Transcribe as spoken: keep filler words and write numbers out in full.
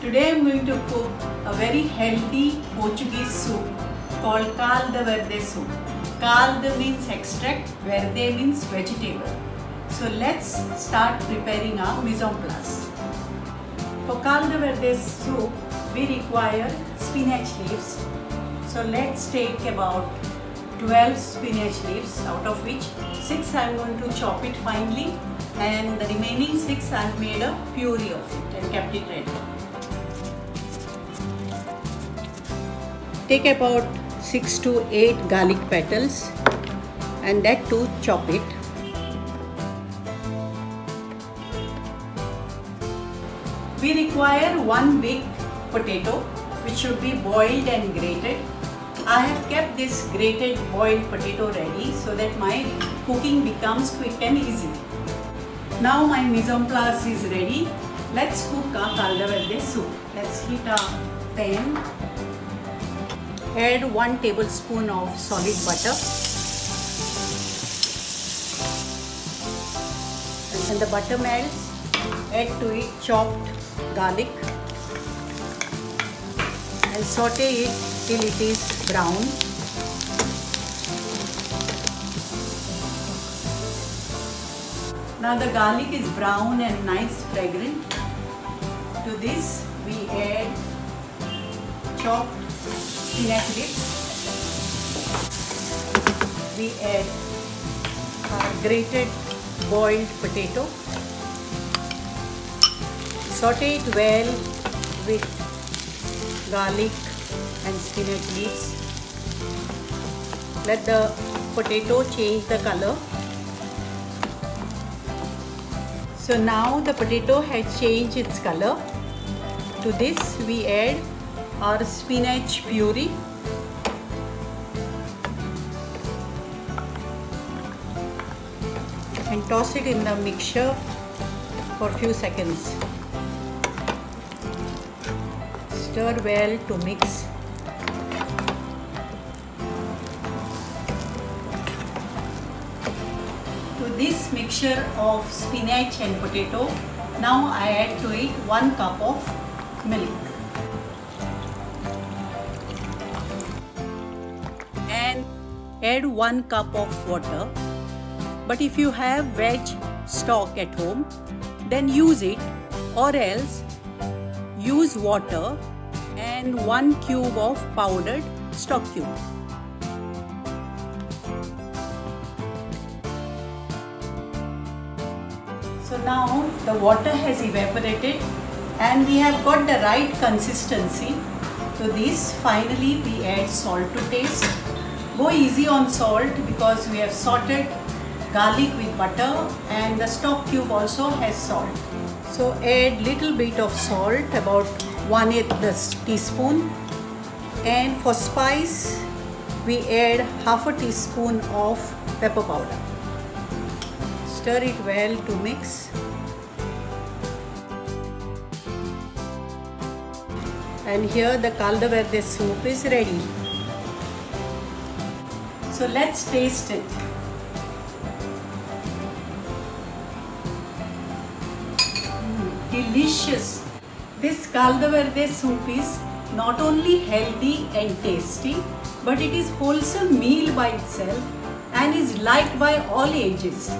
Today I am going to cook a very healthy Portuguese soup called caldo verde soup. Caldo means extract, verde means vegetable. So let's start preparing our mise en place. For caldo verde soup, we require spinach leaves. So let's take about twelve spinach leaves, out of which six I am going to chop it finely, and the remaining six I have made a puree of it and kept it ready. Take about six to eight garlic petals, and that too chop it. We require one big potato which should be boiled and grated. I have kept this grated boiled potato ready so that my cooking becomes quick and easy. Now my mise en place is ready. Let's cook our caldo verde soup. Let's heat our pan. Add one tablespoon of solid butter, and when the butter melts, add to it chopped garlic and saute it till it is brown. Now the garlic is brown and nice fragrant. To this we add chopped spinach leaves, we add our grated boiled potato, saute it well with garlic and spinach leaves. Let the potato change the color. So now the potato has changed its color. To this we add our spinach puree, and toss it in the mixture for few seconds. Stir well to mix. To this mixture of spinach and potato, now I add to it one cup of milk. Add one cup of water, but if you have veg stock at home, then use it, or else use water and one cube of powdered stock cube. So now the water has evaporated and we have got the right consistency. To this finally we add salt to taste. Go easy on salt because we have sorted garlic with butter and the stock cube also has salt. So add little bit of salt, about one eighth teaspoon, and for spice we add half a teaspoon of pepper powder. Stir it well to mix, and here the caldo verde soup is ready. So let's taste it. Mm, delicious! This caldo verde soup is not only healthy and tasty, but it is a wholesome meal by itself and is liked by all ages.